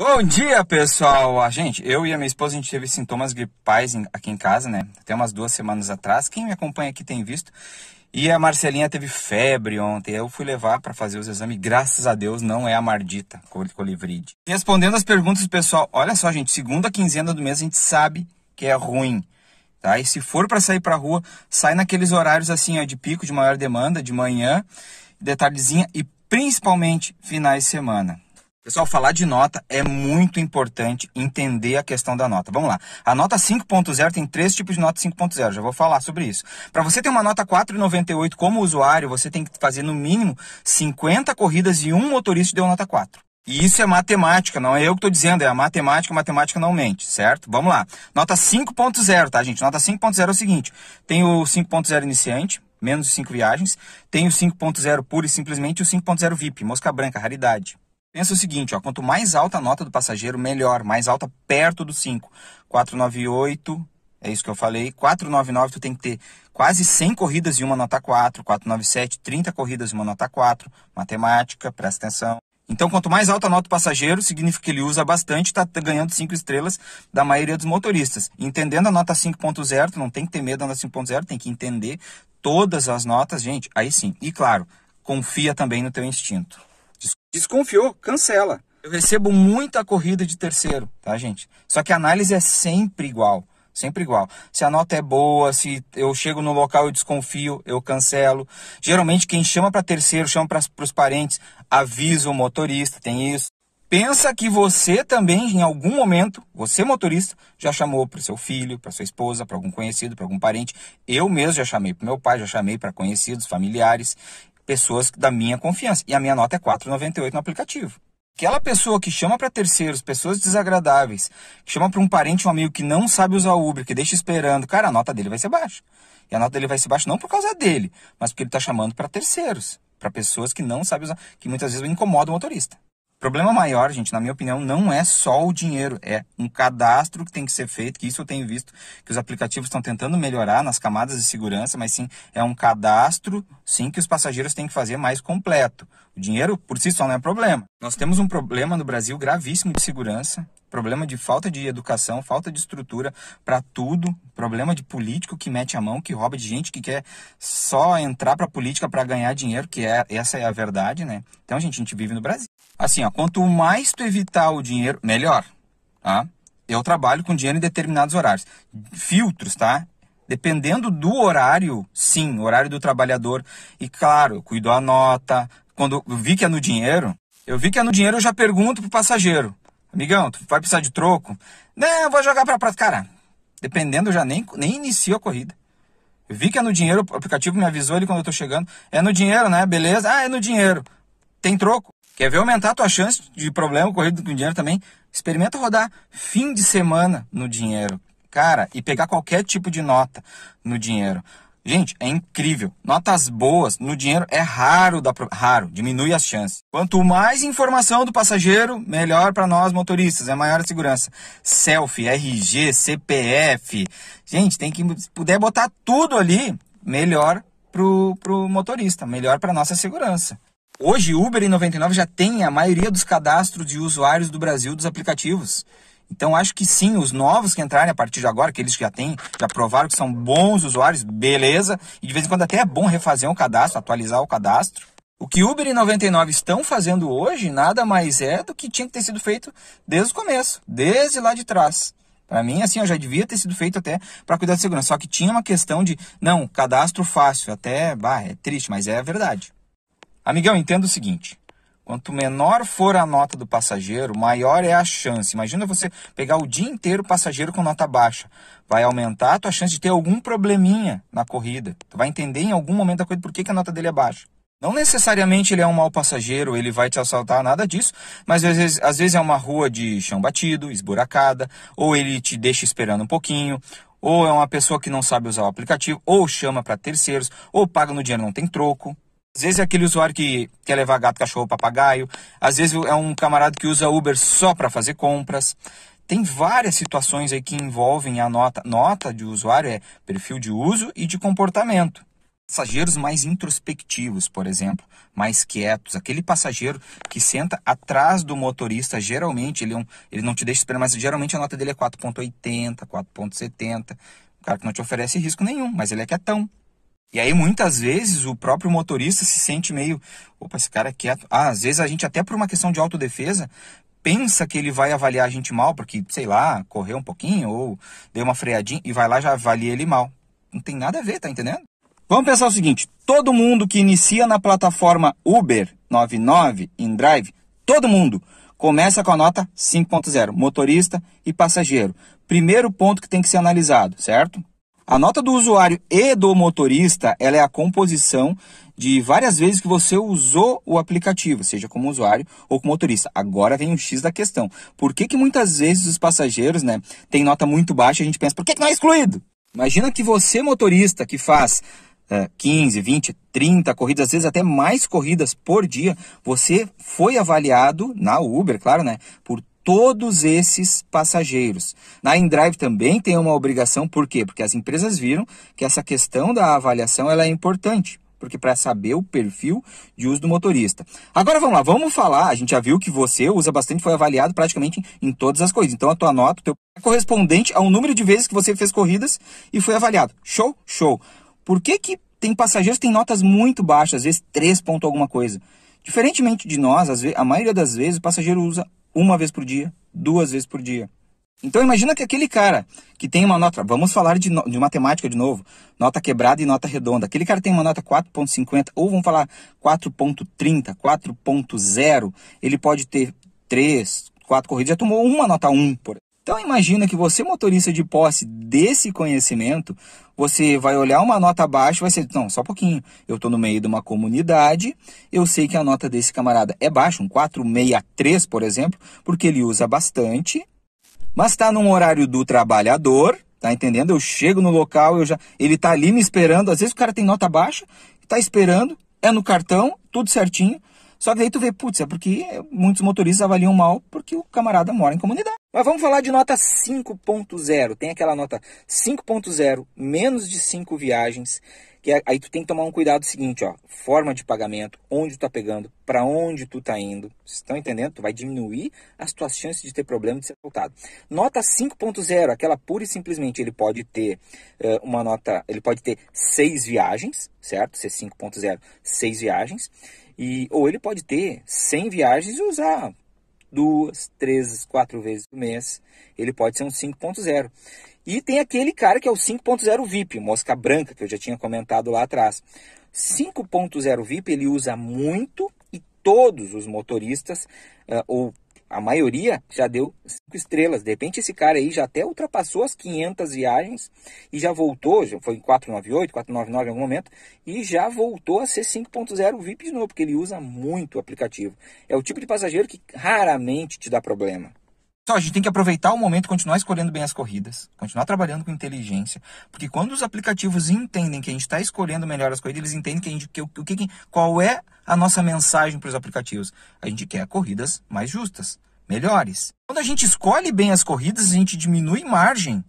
Bom dia, pessoal! Gente, eu e a minha esposa, a gente teve sintomas gripais aqui em casa, né? Até umas 2 semanas atrás. Quem me acompanha aqui tem visto. E a Marcelinha teve febre ontem. Eu fui levar para fazer os exames. Graças a Deus, não é a mardita colivride. Respondendo as perguntas do pessoal. Olha só, gente. Segunda quinzena do mês, a gente sabe que é ruim, tá? E se for para sair para rua, sai naqueles horários assim, ó, de pico, de maior demanda, de manhã, de tardezinha e principalmente finais de semana. Pessoal, falar de nota é muito importante, entender a questão da nota. Vamos lá. A nota 5.0 tem 3 tipos de nota 5.0, já vou falar sobre isso. Para você ter uma nota 4,98 como usuário, você tem que fazer no mínimo 50 corridas e um motorista deu nota 4. E isso é matemática, não é eu que estou dizendo, é a matemática não mente, certo? Vamos lá. Nota 5.0, tá, gente? Nota 5.0 é o seguinte, tem o 5.0 iniciante, menos de 5 viagens, tem o 5.0 puro e simplesmente e o 5.0 VIP, mosca branca, raridade. Pensa o seguinte, ó, quanto mais alta a nota do passageiro, melhor, mais alta perto do 5. 498, é isso que eu falei, 499 tu tem que ter quase 100 corridas e uma nota 4, 497, 30 corridas e uma nota 4, matemática, presta atenção. Então, quanto mais alta a nota do passageiro, significa que ele usa bastante, está ganhando 5 estrelas da maioria dos motoristas. Entendendo a nota 5.0, tu não tem que ter medo da nota 5.0, tem que entender todas as notas, gente, aí sim. E claro, confia também no teu instinto. Desconfiou, cancela. Eu recebo muita corrida de terceiro, tá, gente? Só que a análise é sempre igual, sempre igual. Se a nota é boa, se eu chego no local eu desconfio, eu cancelo. Geralmente quem chama para terceiro, chama para os parentes, avisa o motorista, tem isso. Pensa que você também, em algum momento, você motorista, já chamou para o seu filho, para sua esposa, para algum conhecido, para algum parente. Eu mesmo já chamei para meu pai, já chamei para conhecidos, familiares, pessoas da minha confiança. E a minha nota é 4,98 no aplicativo. Aquela pessoa que chama para terceiros, pessoas desagradáveis, que chama para um parente, um amigo que não sabe usar Uber, que deixa esperando, cara, a nota dele vai ser baixa. E a nota dele vai ser baixa não por causa dele, mas porque ele está chamando para terceiros, para pessoas que não sabem usar, que muitas vezes incomoda o motorista. O problema maior, gente, na minha opinião, não é só o dinheiro, é um cadastro que tem que ser feito, que isso eu tenho visto, que os aplicativos estão tentando melhorar nas camadas de segurança, mas sim, é um cadastro, sim, que os passageiros têm que fazer mais completo. O dinheiro, por si só, não é problema. Nós temos um problema no Brasil gravíssimo de segurança, problema de falta de educação, falta de estrutura para tudo, problema de político que mete a mão, que rouba de gente que quer só entrar para a política para ganhar dinheiro, que é, essa é a verdade, né? Então, gente, a gente vive no Brasil. Assim, ó, quanto mais tu evitar o dinheiro, melhor, tá? Eu trabalho com dinheiro em determinados horários. Filtros, tá? Dependendo do horário, sim, horário do trabalhador. E claro, cuido a nota. Quando eu vi que é no dinheiro, eu já pergunto pro passageiro. Amigão, tu vai precisar de troco? Não, eu vou jogar pra praça. Cara, dependendo, eu já nem inicio a corrida. Eu vi que é no dinheiro, o aplicativo me avisou ali quando eu tô chegando. É no dinheiro, né? Beleza? Ah, é no dinheiro. Tem troco? Quer ver aumentar a tua chance de problema ocorrido com dinheiro também? Experimenta rodar fim de semana no dinheiro, cara, e pegar qualquer tipo de nota no dinheiro. Gente, é incrível. Notas boas no dinheiro é raro, diminui as chances. Quanto mais informação do passageiro, melhor para nós motoristas, é maior a segurança. Selfie, RG, CPF. Gente, tem que puder botar tudo ali, melhor pro motorista, melhor para nossa segurança. Hoje, Uber e 99 já tem a maioria dos cadastros de usuários do Brasil dos aplicativos. Então, acho que sim, os novos que entrarem a partir de agora, que eles já têm, já provaram que são bons usuários, beleza. E de vez em quando até é bom refazer um cadastro, atualizar o cadastro. O que Uber e 99 estão fazendo hoje, nada mais é do que tinha que ter sido feito desde o começo, desde lá de trás. Para mim, assim, eu já devia ter sido feito até para cuidar de segurança. Só que tinha uma questão de, não, cadastro fácil, até, bah, é triste, mas é a verdade. Amigão, entenda o seguinte, quanto menor for a nota do passageiro, maior é a chance. Imagina você pegar o dia inteiro passageiro com nota baixa. Vai aumentar a tua chance de ter algum probleminha na corrida. Tu vai entender em algum momento da corrida por que a nota dele é baixa. Não necessariamente ele é um mau passageiro, ele vai te assaltar, nada disso, mas às vezes é uma rua de chão batido, esburacada, ou ele te deixa esperando um pouquinho, ou é uma pessoa que não sabe usar o aplicativo, ou chama para terceiros, ou paga no dinheiro não tem troco. Às vezes é aquele usuário que quer levar gato, cachorro, papagaio. Às vezes é um camarada que usa Uber só para fazer compras. Tem várias situações aí que envolvem a nota. Nota de usuário é perfil de uso e de comportamento. Passageiros mais introspectivos, por exemplo, mais quietos. Aquele passageiro que senta atrás do motorista, geralmente, ele não te deixa esperar, mas geralmente a nota dele é 4,80, 4,70. O cara que não te oferece risco nenhum, mas ele é quietão. E aí, muitas vezes, o próprio motorista se sente meio... Opa, esse cara é quieto. Ah, às vezes a gente, até por uma questão de autodefesa, pensa que ele vai avaliar a gente mal, porque, sei lá, correu um pouquinho ou deu uma freadinha e vai lá e já avalia ele mal. Não tem nada a ver, tá entendendo? Vamos pensar o seguinte, todo mundo que inicia na plataforma Uber, 99, InDrive, todo mundo começa com a nota 5.0, motorista e passageiro. Primeiro ponto que tem que ser analisado, certo? A nota do usuário e do motorista, ela é a composição de várias vezes que você usou o aplicativo, seja como usuário ou como motorista. Agora vem o X da questão. Por que muitas vezes os passageiros, né, têm nota muito baixa e a gente pensa, por que não é excluído? Imagina que você, motorista, que faz 15, 20, 30 corridas, às vezes até mais corridas por dia, você foi avaliado na Uber, claro, né, por todos esses passageiros. Na InDrive também tem uma obrigação, por quê? Porque as empresas viram que essa questão da avaliação ela é importante, porque para saber o perfil de uso do motorista. Agora vamos lá, vamos falar, a gente já viu que você usa bastante, foi avaliado praticamente em todas as coisas, então a tua nota, o teu correspondente ao número de vezes que você fez corridas e foi avaliado. Show, show! Por que tem passageiros que têm notas muito baixas, às vezes 3 ponto alguma coisa? Diferentemente de nós, a maioria das vezes o passageiro usa uma vez por dia, duas vezes por dia. Então imagina que aquele cara que tem uma nota, vamos falar de matemática de novo, nota quebrada e nota redonda. Aquele cara tem uma nota 4,50 ou vamos falar 4,30, 4,0. Ele pode ter 3, 4 corridas, já tomou uma nota 1, por exemplo. Então imagina que você, motorista, de posse desse conhecimento, você vai olhar uma nota abaixo e vai ser, não, só um pouquinho, eu estou no meio de uma comunidade, eu sei que a nota desse camarada é baixa, um 463, por exemplo, porque ele usa bastante, mas está num horário do trabalhador, tá entendendo? Eu chego no local, ele está ali me esperando, às vezes o cara tem nota baixa, está esperando, é no cartão, tudo certinho, só que daí tu vê, putz, é porque muitos motoristas avaliam mal porque o camarada mora em comunidade. Mas vamos falar de nota 5.0. Tem aquela nota 5.0, menos de 5 viagens, que aí tu tem que tomar um cuidado seguinte, ó, forma de pagamento, onde tu tá pegando, para onde tu tá indo. Vocês estão entendendo? Tu vai diminuir as tuas chances de ter problema de ser multado. Nota 5.0, aquela pura e simplesmente, ele pode ter ele pode ter 6 viagens, certo? Ser 5.0, 6 viagens. Ou ele pode ter 100 viagens e usar 2, 3, 4 vezes por mês. Ele pode ser um 5.0. E tem aquele cara que é o 5.0 VIP, mosca branca, que eu já tinha comentado lá atrás. 5.0 VIP ele usa muito e todos os motoristas, ou a maioria, já deu 5 estrelas. De repente esse cara aí já até ultrapassou as 500 viagens e já voltou, já foi em 498, 499 em algum momento, e já voltou a ser 5.0 VIP de novo, porque ele usa muito o aplicativo. É o tipo de passageiro que raramente te dá problema. Então a gente tem que aproveitar o momento, continuar escolhendo bem as corridas, continuar trabalhando com inteligência, porque quando os aplicativos entendem que a gente está escolhendo melhor as corridas, eles entendem qual é a nossa mensagem para os aplicativos. A gente quer corridas mais justas, melhores. Quando a gente escolhe bem as corridas, a gente diminui margem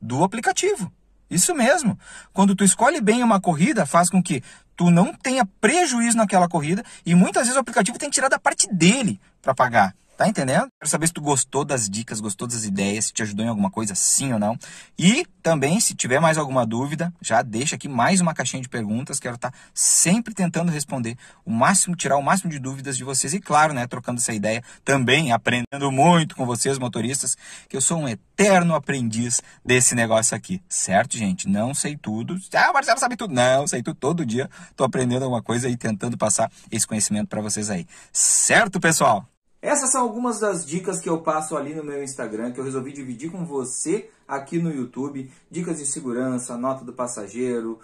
do aplicativo. Isso mesmo. Quando tu escolhe bem uma corrida, faz com que tu não tenha prejuízo naquela corrida e muitas vezes o aplicativo tem que tirar da parte dele para pagar. Tá entendendo? Quero saber se tu gostou das dicas, gostou das ideias, se te ajudou em alguma coisa, sim ou não. E também, se tiver mais alguma dúvida, já deixa aqui mais uma caixinha de perguntas. Quero estar sempre tentando responder o máximo, tirar o máximo de dúvidas de vocês. E claro, né, trocando essa ideia, também aprendendo muito com vocês, motoristas, que eu sou um eterno aprendiz desse negócio aqui. Certo, gente? Não sei tudo. Ah, o Marcelo sabe tudo. Não, sei tudo. Todo dia tô aprendendo alguma coisa e tentando passar esse conhecimento para vocês aí. Certo, pessoal? Essas são algumas das dicas que eu passo ali no meu Instagram, que eu resolvi dividir com você aqui no YouTube. Dicas de segurança, nota do passageiro,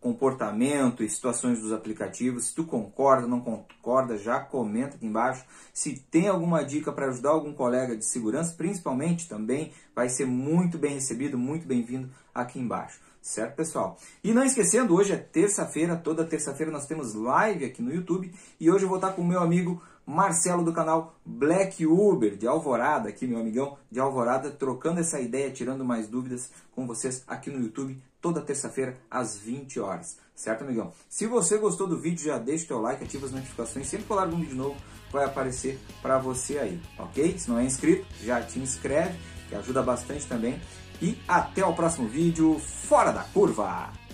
comportamento e situações dos aplicativos. Se tu concorda, não concorda, já comenta aqui embaixo. Se tem alguma dica para ajudar algum colega de segurança, principalmente, também vai ser muito bem recebido, muito bem-vindo aqui embaixo. Certo, pessoal? E não esquecendo, hoje é terça-feira, toda terça-feira nós temos live aqui no YouTube. E hoje eu vou estar com o meu amigo Marcelo do canal Black Uber de Alvorada, aqui meu amigão de Alvorada, trocando essa ideia, tirando mais dúvidas com vocês aqui no YouTube toda terça-feira às 20 horas, certo, amigão? Se você gostou do vídeo, já deixa o teu like, ativa as notificações, sempre que eu largo um vídeo novo vai aparecer para você aí, ok? Se não é inscrito, já te inscreve, que ajuda bastante também. E até o próximo vídeo, fora da curva!